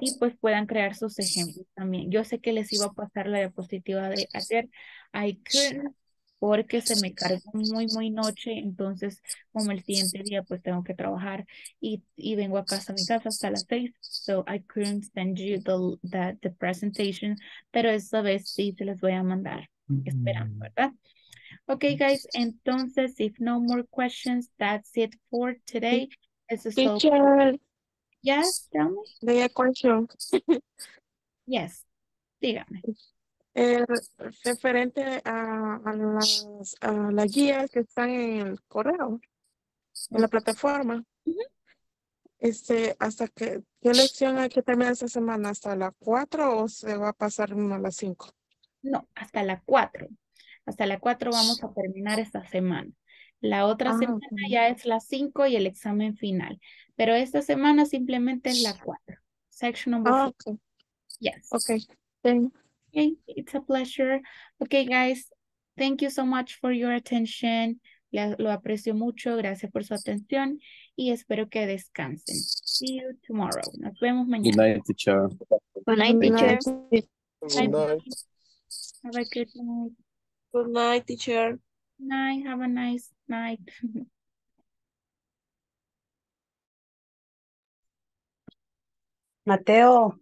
y pues puedan crear sus ejemplos también. Yo sé que les iba a pasar la diapositiva de ayer. I couldn't, porque se me cargó muy noche, entonces como el siguiente día pues tengo que trabajar y vengo a mi casa hasta las 6, so I couldn't send you the presentation, pero esta vez sí se las voy a mandar, esperando, ¿verdad? Okay, guys, entonces, if no more questions, that's it for today. This is teacher. So yes, tell me. They have questions. Yes, dígame. Referente a las guías que están en el correo, en la plataforma. ¿Hasta qué lección hay que terminar esta semana? ¿Hasta la 4 o se va a pasar a las 5? No, hasta la 4. Hasta la 4 vamos a terminar esta semana. La otra semana ya es la 5 y el examen final. Pero esta semana simplemente es la 4. Section number 4. Okay. Yes. Okay. Okay, it's a pleasure. Okay, guys, thank you so much for your attention. Lo aprecio mucho. Gracias por su atención y espero que descansen. See you tomorrow. Nos vemos mañana. Good night, teacher. Good night, teacher. Good night. Have a good night. Good night, teacher. Good night. Have a nice night. Mateo.